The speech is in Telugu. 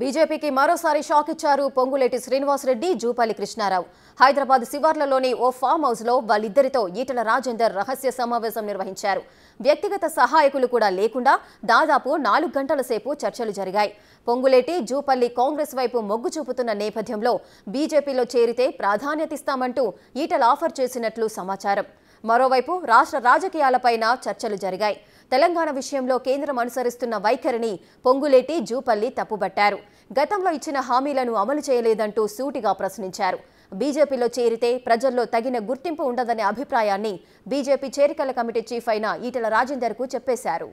बीजेपी की మరోసారి షాక్ ఇచ్చారు పొంగులేటి శ్రీనివాస్ రెడ్డి జూపల్లి క్రిశ్నా రావ్ హైదరాబాద్ సివార్లలోని ఓ ఫామ్ హౌస్ లో వాళ్ళిద్దరితో ఈటల రాజుందర్ రహస్య సమావేశం నిర్వహించారు వ్యక్తిగత సహాయకులు కూడా లేకుండా దాదాపు 4 గంటల సేపు చర్చలు జరిగాయి పొంగులేటి జూపల్లి కాంగ్రెస్ వైపు మొగ్గు చూపుతున్న నేపథ్యంలో బీజేపీలో చేరితే ప్రాధాన్యత ఇస్తామంటూ ఈటల ఆఫర్ చేసినట్లు సమాచారం మరోవైపు రాష్ట్ర రాజకీయాలపైన చర్చలు జరిగాయి తెలంగాణ విషయంలో కేంద్రం అనుసరిస్తున్న వైఖరిని పొంగులేటి జూపల్లి తప్పుబట్టారు గతంలో ఇచ్చిన హామీలను అమలు చేయలేదంటూ సూటిగా ప్రశ్నించారు బీజేపీలో చేరితే ప్రజల్లో తగిన గుర్తింపు ఉండదనే అభిప్రాయాన్ని బీజేపీ చేరికల కమిటీ చీఫ్ అయిన ఈటల రాజేందర్‌కు చెప్పేశారు।